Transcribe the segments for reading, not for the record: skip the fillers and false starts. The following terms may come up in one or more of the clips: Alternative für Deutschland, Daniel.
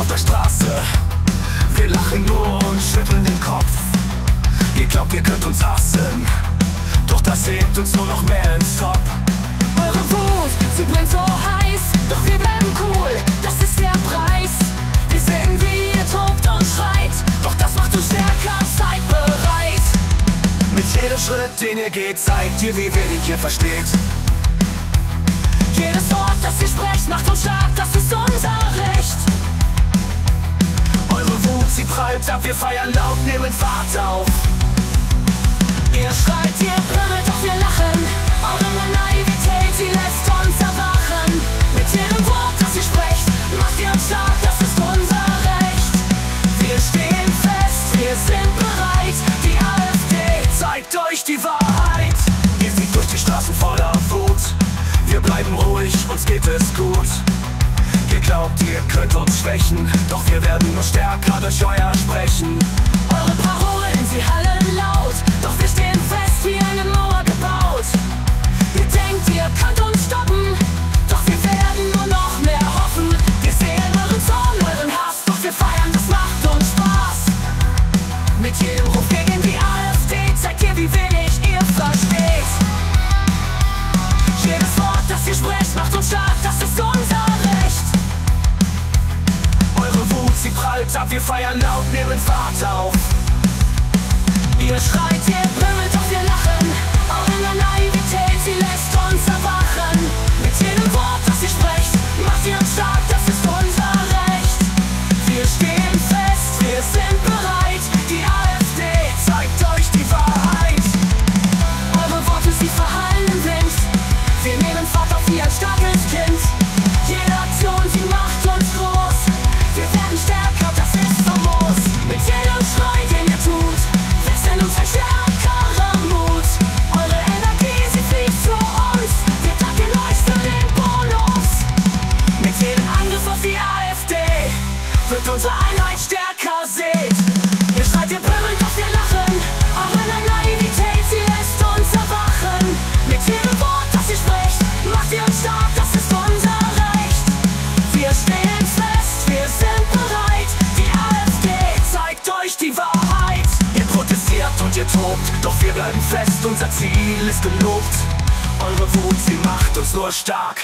auf der Straße. Wir lachen nur und schütteln den Kopf. Ihr glaubt, ihr könnt uns hassen, doch das hebt uns nur noch mehr ins Top. Eure Wut, sie brennt so heiß, doch wir bleiben cool, das ist der Preis. Wir sehen, wie ihr tobt und schreit, doch das macht uns stärker, seid bereit. Mit jedem Schritt, den ihr geht, zeigt ihr, wie wenig ihr versteht. Jedes Wort, das ihr sprecht, macht uns stark, das ist unser Recht. Eure Wut, sie prallt ab, wir feiern laut, nehmen Fahrt auf. Ihr schreit, ihr brüllt, doch wir lachen. Eure Naivität, sie lässt uns erwachen. Mit jedem Wort, das ihr sprecht, macht ihr uns stark, das ist unser Recht. Wir stehen fest, wir sind bereit. Die AfD zeigt euch die Wahrheit. Ihr zieht durch die Straßen voller Wut. Wir bleiben ruhig, uns geht es gut. Ihr glaubt, ihr könnt uns schwächen, doch wir werden nur stärker durch euer Sprechen. Eure Parolen, sie hallen laut, doch wir stehen fest wie eine Mauer gebaut. Ihr denkt, ihr könnt uns stoppen, doch wir werden nur noch mehr hoffen. Wir sehen euren Zorn, euren Hass, doch wir feiern, das macht uns Spaß. Mit jedem Ruf gegen die AfD zeigt ihr, wie wenig ihr versteht. Jedes Wort, das ihr sprecht, macht uns stark, das ist unser Recht. Eure Wut, sie prallt ab, wir feiern laut, nehmen Fahrt auf. Ihr schreit, ihr brüllt, doch wir lachen. Eure Naivität, sie lässt uns erwachen. Mit jedem Wort, das ihr sprecht, macht ihr uns stark, das ist unser Recht. Wir stehen fest, wir sind bereit. Die AfD zeigt euch die Wahrheit. Eure Worte, sie verhallen im Wind. Wir nehmen Fahrt auf wie ein starkes Kind. Jede Aktion, sie macht uns groß. Wir werden stärker, das ist famos. Mit jedem Schrei, den ihr tut, denn uns ein stärkerer Mut. Eure Energie, sie fließt zu uns. Wir danken euch für den Bonus. Mit jedem Angriff auf die AfD wird unsere Einheit stärker, seht. Ihr schreit, ihr brüllt, doch wir lachen. Eure Naivität, sie lässt uns erwachen. Mit jedem Wort, das ihr sprecht, macht ihr uns stark, das ist unser Recht. Wir stehen fest, wir sind bereit. Die AfD zeigt euch die Wahrheit. Und ihr tobt, doch wir bleiben fest, unser Ziel ist gelobt. Eure Wut, sie macht uns nur stark.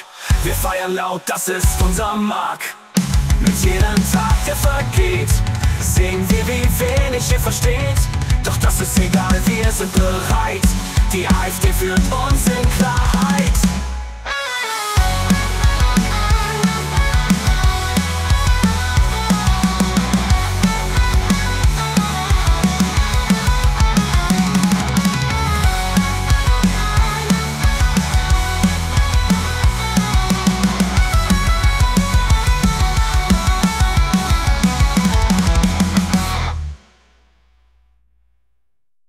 Wir feiern laut, das ist unser Mark. Mit jedem Tag, der vergeht, sehen wir, wie wenig ihr versteht. Doch das ist egal, wir sind bereit. Die AfD führt uns in Klarheit.